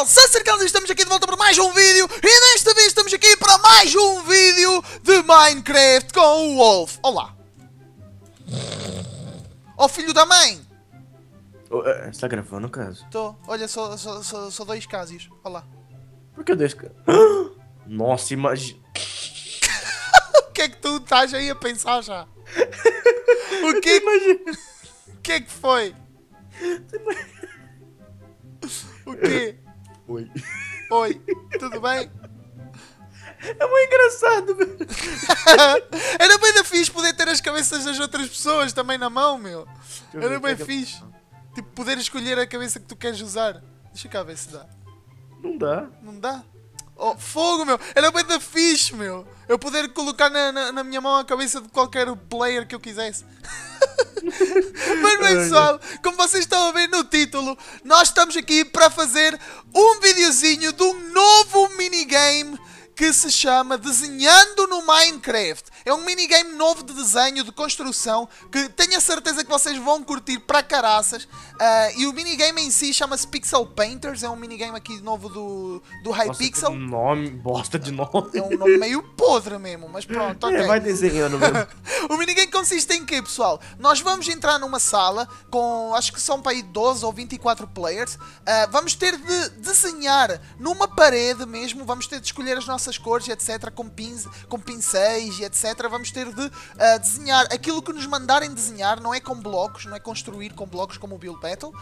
pessoal, Sacercanos, estamos aqui de volta para mais um vídeo e desta vez estamos aqui para mais um vídeo de Minecraft com o Wolf. Olá. Ó, filho da mãe. Está gravando o caso? Estou. Olha, só dois casos. Olá. Por que dois casos? Nossa, imagina. O que é que tu estás aí a pensar já? O que imagina? O que é que foi? O quê? Oi. Oi, tudo bem? É muito engraçado, meu. Era bem da fixe poder ter as cabeças das outras pessoas também na mão, meu. Era bem fixe. Tipo, poder escolher a cabeça que tu queres usar. Deixa cá ver se dá. Não dá. Não dá? Oh, fogo, meu. Era bem da fixe, meu. Eu poder colocar na minha mão a cabeça de qualquer player que eu quisesse. Mas bem, pessoal, como vocês estão a ver no título, nós estamos aqui para fazer um videozinho de um novo minigame que se chama Desenhando no Minecraft. É um minigame novo de desenho, de construção, que tenho a certeza que vocês vão curtir para caraças. E o minigame em si chama-se Pixel Painters, é um minigame aqui novo do Hypixel. Bosta de nome. É um nome meio podre mesmo, mas pronto, ok. Vai desenhando mesmo. O minigame consiste em quê, pessoal? Nós vamos entrar numa sala com, acho que são para aí 12 ou 24 players. Vamos ter de desenhar numa parede mesmo, vamos ter de escolher as nossas cores, etc, com pincéis e etc, vamos ter de desenhar aquilo que nos mandarem desenhar, não é com blocos, não é construir com blocos como o Build Battle,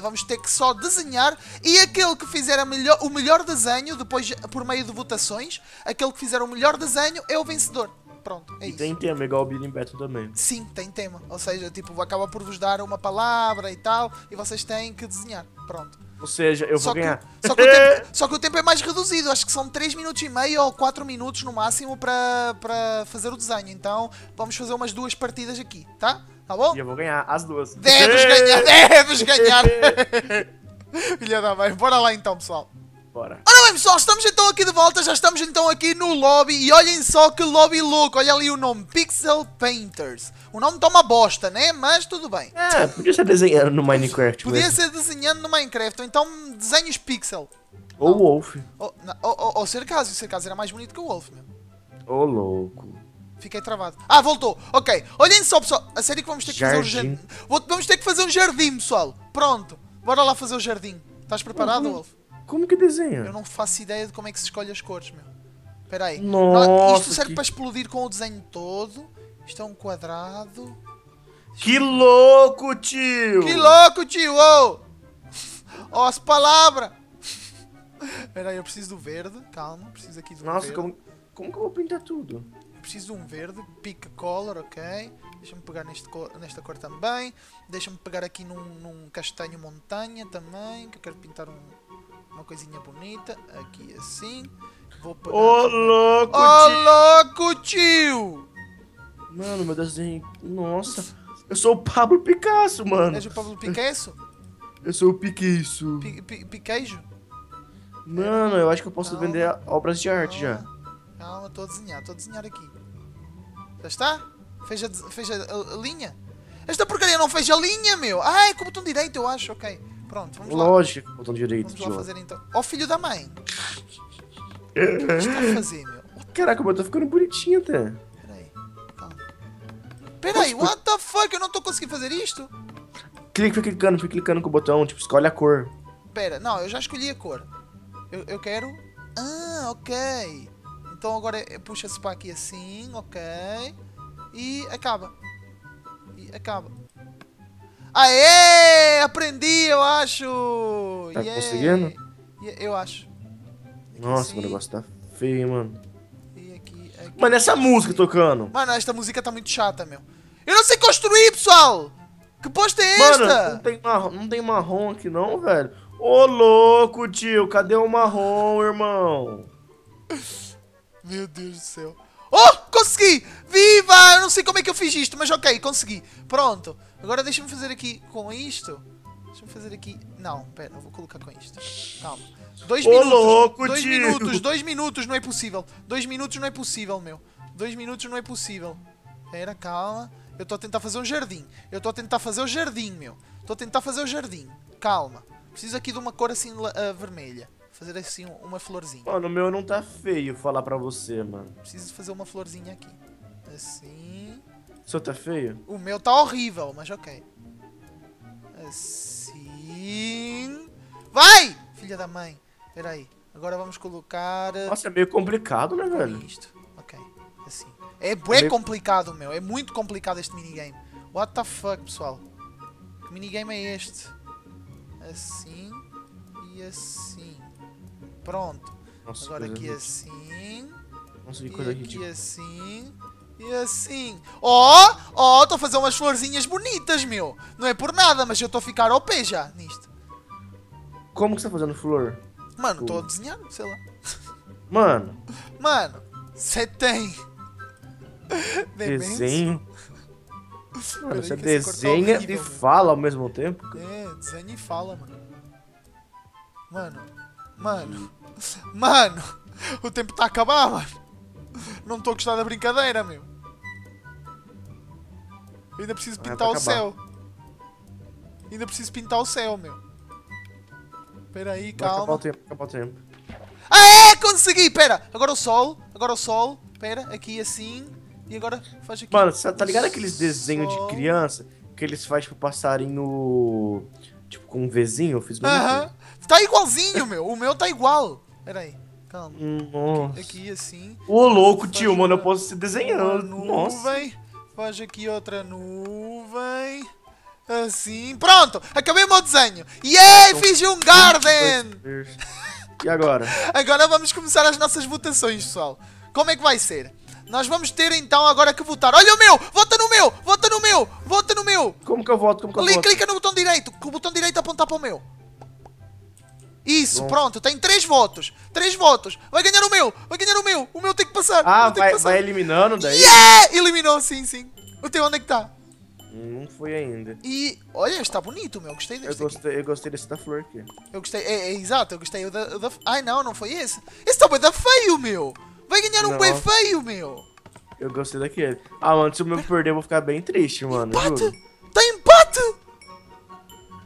vamos ter que só desenhar, e aquele que fizer o melhor desenho, depois por meio de votações, aquele que fizer o melhor desenho é o vencedor. Pronto, é isso. E tem tema, igual o Build Battle também. Sim, tem tema, ou seja, tipo, acaba por vos dar uma palavra e tal, e vocês têm que desenhar, pronto. Ou seja, eu vou ganhar. Só que o tempo é mais reduzido, acho que são 3 minutos e meio ou 4 minutos no máximo para fazer o desenho. Então vamos fazer umas 2 partidas aqui, tá? Tá bom? E eu vou ganhar as duas. Deves ganhar, deves ganhar. Filha da mãe, bora lá então, pessoal. Bora. Ora bem, pessoal, estamos então aqui de volta, já estamos então aqui no lobby e olhem só que lobby louco, olha ali o nome, Pixel Painters. O nome está uma bosta, né? Mas tudo bem. É, podia ser desenhando no Minecraft. Podia mesmo ser desenhando no Minecraft, ou então desenhos Pixel. Ou o Wolf. Ou Cercaso era mais bonito que o Wolf mesmo. Ô, louco. Fiquei travado. Ah, voltou. Ok. Olhem só, pessoal. A sério que vamos ter que fazer um jardim. Vamos ter que fazer um jardim, pessoal. Pronto. Bora lá fazer o jardim. Estás preparado, Wolf? Como que desenha? Eu não faço ideia de como é que se escolhe as cores, meu. Espera aí. Nossa, isto serve para explodir com o desenho todo. Isto é um quadrado. Que louco, tio! Que louco, tio! Oh! Oh, as palavras! Espera aí, eu preciso do verde. Calma, preciso aqui do verde. Nossa, como que eu vou pintar tudo? Eu preciso de um verde. Pick color, ok. Deixa-me pegar nesta cor também. Deixa-me pegar aqui num castanho montanha também, que eu quero pintar uma coisinha bonita, aqui assim. Vou pegar... Oh, louco, tio! Oh, louco, tio! Mano, meu desenho... Nossa! Eu sou o Pablo Picasso, mano! És o Pablo Picasso? Eu sou o Piqueijo. Piqueijo? Mano, eu acho que eu posso vender obras de arte já. Calma, estou a desenhar aqui. Já está? Fez a linha? Esta porcaria não fez a linha, meu! Ah, é com o botão direito, eu acho, ok. Pronto, vamos lá. Lógico, botão direito. Vamos lá fazer então. Ó, filho da mãe! O que está a fazer, meu? Caraca, mas tá ficando bonitinho até. Peraí, calma. Peraí, what the fuck? Eu não tô conseguindo fazer isto? Fui clicando com o botão, tipo, escolhe a cor. Pera, não, eu já escolhi a cor. Eu quero... Ah, ok. Então agora puxa-se para aqui assim, ok. E acaba. Aê! Aprendi, eu acho! Tá conseguindo? Eu acho. Aqui nossa, assim. O negócio tá feio, mano. E aqui mano, essa música tocando! Mano, esta música tá muito chata, meu. Eu não sei construir, pessoal! Que bosta é esta? Mano, não tem marrom aqui não, velho. Ô, louco, tio! Cadê o marrom, irmão? Meu Deus do céu. Oh, consegui! Viva! Eu não sei como é que eu fiz isto, mas ok, consegui. Pronto. Agora deixa-me fazer aqui com isto. Deixa-me fazer aqui... Não, pera, eu vou colocar com isto. Calma. 2 minutos. Louco, dois tio. Minutos, 2 minutos, não é possível. 2 minutos não é possível, meu. 2 minutos não é possível. Pera, calma. Eu estou a tentar fazer um jardim. Meu. Calma. Preciso aqui de uma cor assim vermelha. Fazer assim uma florzinha. Mano, o meu não tá feio, falar pra você, mano. Preciso fazer uma florzinha aqui. Assim. O seu tá feio? O meu tá horrível, mas ok. Assim. Vai! Filha da mãe. Pera aí. Agora vamos colocar... Nossa, é meio complicado, né, velho? Isto. Ok. Assim. É bué complicado, meu. É muito complicado este minigame. What the fuck, pessoal? Que minigame é este? Assim. E assim. Pronto. Nossa, agora aqui assim. Nossa, que coisa aqui assim. E assim. Oh! Oh! Estou a fazer umas florzinhas bonitas, meu. Não é por nada, mas eu estou a ficar ao pé já nisto. Como que você está fazendo flor? Mano, estou a desenhar, sei lá. Mano. Mano, você tem... Desenho? Mano, você desenha e fala ao mesmo tempo? É, desenha e fala, mano. Mano, o tempo está a acabar, mano. Não estou a gostar da brincadeira, meu. Eu ainda preciso pintar o céu. Ainda preciso pintar o céu, meu. Espera aí, calma. Acabou o tempo. Ah, é! Consegui! Pera! Agora o sol. Pera, aqui assim. E agora faz aqui. Mano, tá ligado aqueles desenhos de criança que eles fazem pro passarinho, tipo, com um Vzinho? Eu fiz mesmo. Aham. Tá igualzinho, meu. O meu tá igual. Pera aí. Calma. Nossa. Aqui assim. Ô, louco, tio, mano, eu posso se desenhando. Nuvem. Faz aqui outra nuvem. Assim. Pronto! Acabei o meu desenho. Yay! Fiz um garden! E agora? Agora vamos começar as nossas votações, pessoal. Como é que vai ser? Nós vamos ter então agora que votar. Olha o meu! Vota no meu! Vota no meu! Vota no meu! Como que eu voto? Clica no botão direito. Com o botão direito apontar para o meu. Isso, pronto, tem 3 votos. 3 votos. Vai ganhar o meu! Vai ganhar o meu! O meu tem que passar! Ah, vai eliminando daí? Yeah! Eliminou, sim. O teu onde é que está? Não foi ainda. E olha, está bonito, meu. Gostei deste. Eu gostei desse da flor aqui. Eu gostei, exato, eu gostei da. Ai não, não foi esse. Esse tá bué da feio, meu! Vai ganhar um bué feio, meu! Eu gostei daquele. Ah, mano, se o meu perder, eu vou ficar bem triste, mano. Empate! Juro. Tá empate!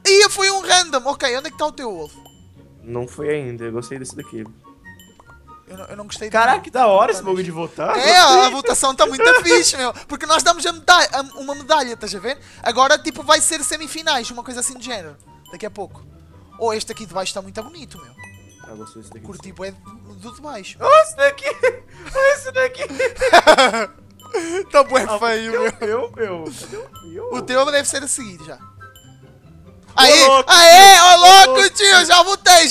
Ih, foi um random. Ok, onde é que tá o teu ovo? Não foi ainda, eu gostei desse daqui. Eu não gostei. Caraca, que da hora esse bagulho de votar. É, a votação tá muito fixe, meu. Porque nós damos uma medalha, estás a ver? Agora, tipo, vai ser semifinais, uma coisa assim de género. Daqui a pouco. Oh, este aqui de baixo tá muito bonito, meu. Ah, gostei desse daqui. Curti, é do de baixo. Oh, esse daqui! Oh, esse daqui! Tá bué feio, meu. Cadê o meu? O teu deve ser a seguir, já. Aê! Aê! Ô louco, tio! Já voltei!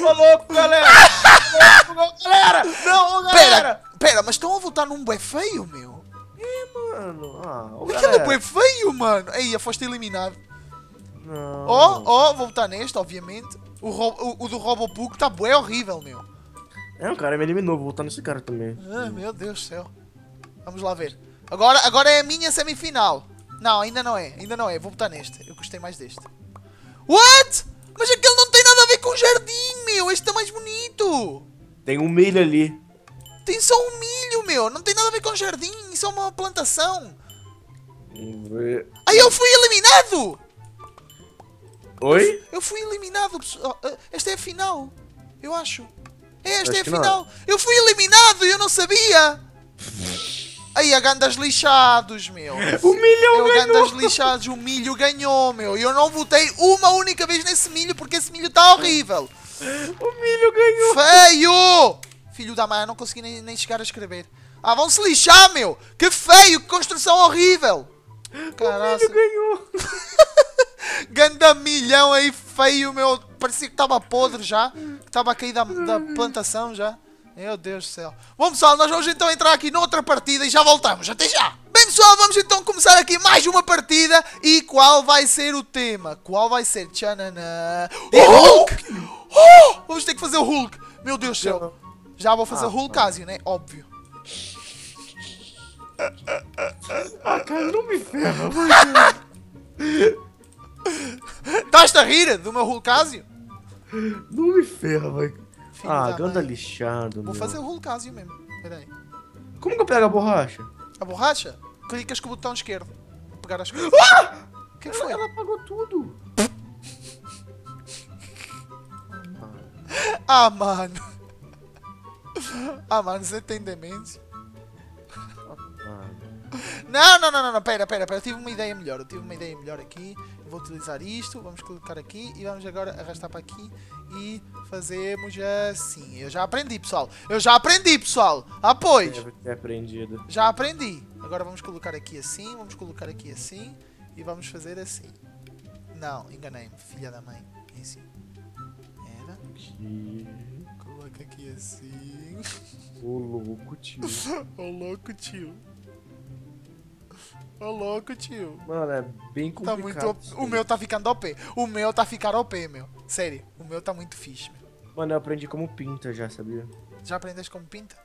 Ô louco, galera! Não, galera! Pera, mas estão a votar num bué feio, meu? É, mano. Aquele bué feio, mano. Aí, foste eliminado. Não. Vou votar neste, obviamente. O do Robopuco tá bué horrível, meu. É, o cara me eliminou. Vou votar nesse cara também. Ah, meu Deus do céu. Vamos lá ver. Agora é a minha semifinal. Não, ainda não é. Vou botar neste. Eu gostei mais deste. What? Mas aquele não tem nada a ver com o jardim, meu. Este tá mais bonito. Tem um milho ali. Tem só um milho, meu. Não tem nada a ver com o jardim. Isso é uma plantação. Aí eu fui eliminado. Oi? Eu fui eliminado. Esta é a final. Eu acho. Esta é a final. Não. Eu fui eliminado e eu não sabia. Aí, a gandas lixados, meu. O milho ganhou. Gandas lixados, o milho ganhou, meu. E eu não votei uma única vez nesse milho, porque esse milho tá horrível. O milho ganhou. Feio! Filho da mãe, eu não consegui nem chegar a escrever. Ah, vão se lixar, meu. Que feio, que construção horrível. Caraca. O milho ganhou. Ganda milhão aí, feio, meu. Parecia que tava podre já. Que tava a cair da plantação já. Meu Deus do céu. Bom, pessoal, nós vamos então entrar aqui noutra partida e já voltamos. Até já! Bem, pessoal, vamos então começar aqui mais uma partida. E qual vai ser o tema? Qual vai ser? Tchananã. E Hulk! Oh, vamos ter que fazer o Hulk. Meu Deus do céu. Já vou fazer o Hulkásio, né? Óbvio. Ah, cara, não me ferra. Estás-te a rir do meu Hulkásio? Não me ferra, velho. Ganda lixado, meu. Vou fazer o Hulkásio mesmo. Pera aí. Como que eu pego a borracha? A borracha? Clicas com o botão esquerdo. Vou pegar as coisas. O que foi? Ela apagou tudo. Ah, mano. Ah, mano, você tem demente? Não, não, não, não, não, pera, eu tive uma ideia melhor aqui. Vou utilizar isto, vamos colocar aqui e vamos agora arrastar para aqui e fazemos assim. Eu já aprendi, pessoal. Ah, pois. Já aprendi. Agora vamos colocar aqui assim e vamos fazer assim. Não, enganei-me, filha da mãe. É assim. Era. Coloca aqui assim. Ô louco, tio. Ô louco, tio. Mano, é bem complicado. Tá muito... O meu tá ficando OP. O meu tá ficando OP. Sério, o meu tá muito fixe, meu. Mano, eu aprendi como pinta já, sabia? Já aprendeste como pinta?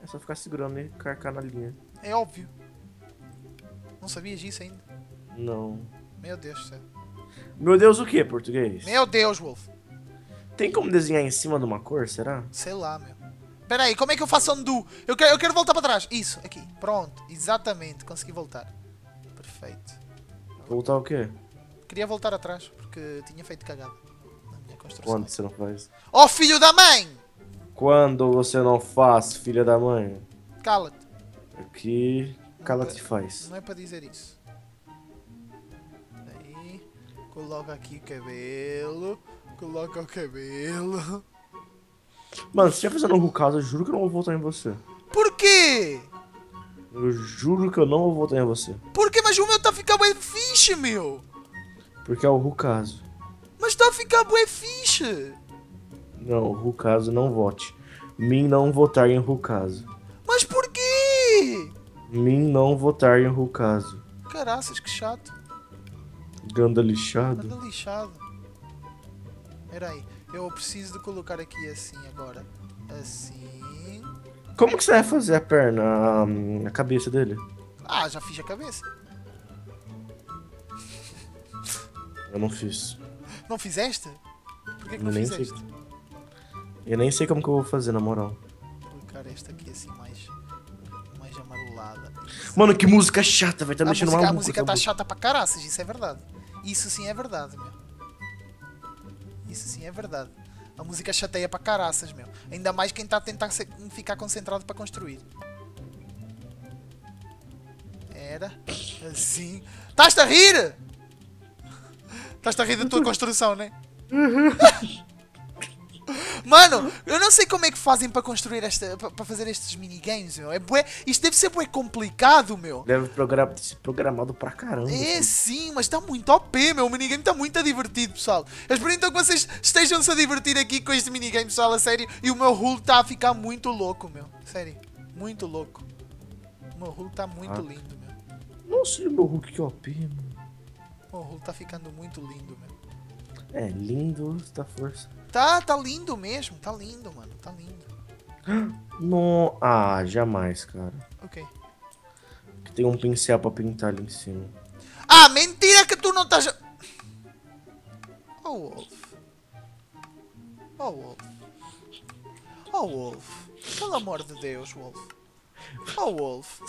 É só ficar segurando e carcar na linha. É óbvio. Não sabias disso ainda? Não. Meu Deus do céu. Meu Deus o que, português? Meu Deus, Wolf. Tem como desenhar em cima de uma cor, será? Sei lá, meu. Pera aí, como é que eu faço undo? Eu quero voltar para trás. Isso, aqui. Pronto. Exatamente. Consegui voltar. Perfeito. Voltar o quê? Queria voltar atrás, porque tinha feito cagada na minha construção. Quando você não faz? Oh, filho da mãe! Quando você não faz, filha da mãe? Cala-te. Aqui... Cala-te e faz. Não é para dizer isso. Aí... Coloca aqui o cabelo. Coloca o cabelo. Mano, se você já fizer no caso, eu juro que eu não vou votar em você. Por quê? Eu juro que eu não vou votar em você. Por quê? Mas o meu tá ficando bué fixe, meu. Porque é o Rucaso. Mas tá ficando bué fixe. Não, Rucaso não vote. Mim não votar em Rucaso. Mas por quê? Mim não votar em Rucaso. Caraças, que chato. Ganda lixado. Ganda lixado. Pera aí. Eu preciso de colocar aqui assim agora. Assim. Como que você vai fazer a perna, a cabeça dele? Ah, já fiz a cabeça. Eu não fiz. Não fizeste? Por que não fizeste? Eu nem sei como que eu vou fazer, na moral. Vou colocar esta aqui assim, mais amarulada. Mano, que música chata, velho. Tá mexendo mal. A música tá chata pra caraças, isso é verdade. Isso sim é verdade, meu. Isso sim é verdade. A música chateia pra caraças, meu. Ainda mais quem tá tentando ficar concentrado pra construir. Era. Assim. Estás-te a rir? Estás-te a rir da tua construção, né? Mano, eu não sei como é que fazem pra construir pra fazer estes minigames, meu. É bué. Isto deve ser bué complicado, meu. Deve ser programado pra caramba. É sim, mas tá muito OP, meu. O minigame tá muito divertido, pessoal. Eu espero então que vocês estejam-se a divertir aqui com este minigame, pessoal, a sério. E o meu Hulk tá a ficar muito louco, meu. Sério, muito louco. O meu Hulk tá muito lindo, meu. Nossa, o meu Hulk que OP, meu. O meu Hulk tá ficando muito lindo, meu. É, lindo da força. Tá lindo mesmo, tá lindo, mano, tá lindo. Não, ah, jamais, cara. Ok. Tem um pincel pra pintar ali em cima. Ah, mentira que tu não tá... Oh, Wolf. Pelo amor de Deus, Wolf. Oh, Wolf.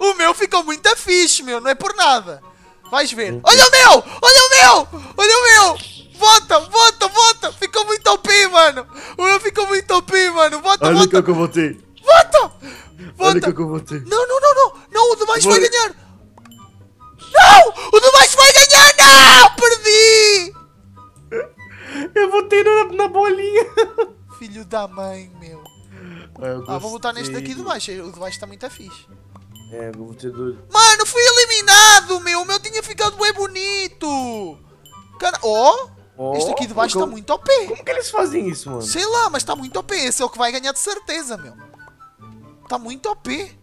O meu ficou muito fixe, meu, não é por nada. Vais ver. Olha o meu! Vota! Ficou muito OP, mano! O meu ficou muito OP, mano! Vota! Olha o que eu votei! Vota! Olha o que eu votei! Não! O do mais vai ganhar! Não! O do mais vai ganhar! Não! Perdi! Eu votei na bolinha! Filho da mãe, meu! Ah, vou votar neste daqui do baixo. O do baixo tá muito fixe. É, vou ter dois. Mano, fui eliminado, meu! O meu tinha ficado bem bonito! Cara... Oh! Este aqui de baixo tá muito OP! Como que eles fazem isso, mano? Sei lá, mas tá muito OP! Esse é o que vai ganhar de certeza, meu! Tá muito OP!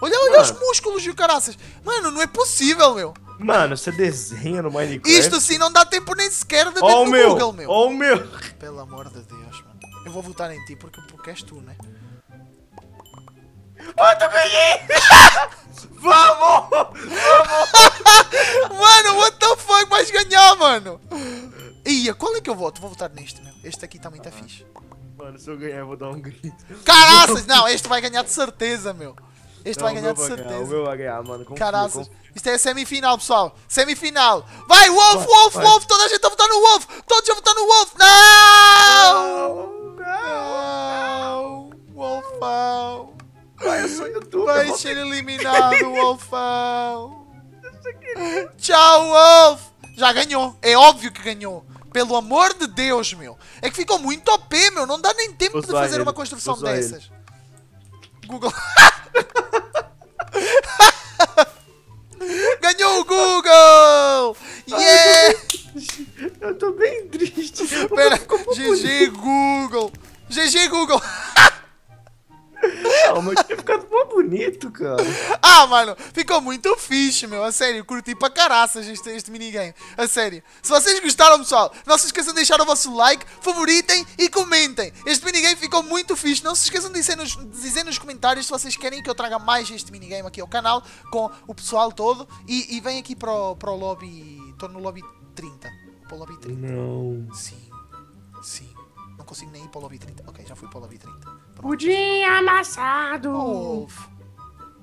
Olha os músculos e o caraças! Mano, não é possível, meu! Mano, você desenha no Minecraft? Isto sim não dá tempo nem sequer de ver no Google, meu! Oh, meu! Pelo amor de Deus, mano! Eu vou votar em ti porque és tu, né? Eu ganhei! Vamos! Mano, what the fuck, vais ganhar, mano! Ia, qual é que eu voto? Vou votar neste, meu. Este aqui tá muito fixe. Mano, se eu ganhar, eu vou dar um grito. Caraças! Não, este vai ganhar de certeza, meu. Eles não, estão a ganhar de certeza. O meu vai ganhar, mano. Caralho, isto é a semifinal, pessoal. Semifinal. Vai, Wolf, Wolf, Wolf. Toda a gente a votar no Wolf. Todos a votar no Wolf. Não! Não! Wolfão. Vai, eu sou youtuber. Vai ser eliminado, Wolfão. Tchau, Wolf. Já ganhou. É óbvio que ganhou. Pelo amor de Deus, meu. É que ficou muito OP, meu. Não dá nem tempo de fazer uma construção dessas. Google. Ganhou o Google! Yeah! Eu tô bem triste. Pera, GG Google. GG Google. Ah, mas tinha ficado mó bonito, cara. Ah, mano, ficou muito fixe, meu. A sério, curti pra caraças este minigame. A sério. Se vocês gostaram, pessoal, não se esqueçam de deixar o vosso like, favoritem e comentem. Este minigame ficou muito fixe. Não se esqueçam de dizer nos comentários se vocês querem que eu traga mais este minigame aqui ao canal, com o pessoal todo. E vem aqui pro lobby. Tô no lobby 30. Pro lobby 30. Não. Sim. Sim. Não consigo nem ir para o lobby 30. Ok, já fui para o lobby 30. Pronto. Pudim amassado! Oh,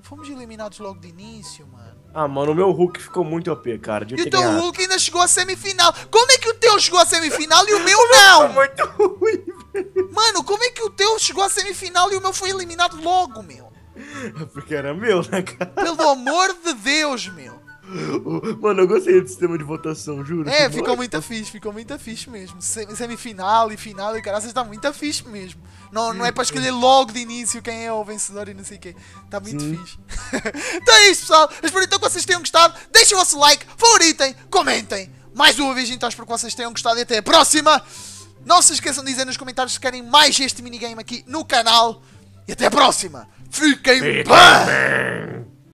fomos eliminados logo de início, mano. Ah, mano, o meu Hulk ficou muito OP, cara. E o teu Hulk ainda chegou à semifinal. Como é que o teu chegou à semifinal e o meu não? Muito ruim, velho. Mano, como é que o teu chegou à semifinal e o meu foi eliminado logo, meu? Porque era meu, né, cara? Pelo amor de Deus, meu. Mano, eu gostei do sistema de votação, juro. É, ficou muito fixe, ficou muito fixe mesmo. Semifinal e final e caraças, tá muito fixe mesmo. Não, não é pra escolher logo de início quem é o vencedor e não sei o quê. Tá muito fixe. Então é isso, pessoal. Eu espero então que vocês tenham gostado. Deixem o vosso like, favoritem, comentem. Mais uma vez, então, espero que vocês tenham gostado e até a próxima. Não se esqueçam de dizer nos comentários se querem mais este minigame aqui no canal. E até a próxima. Fiquem bem!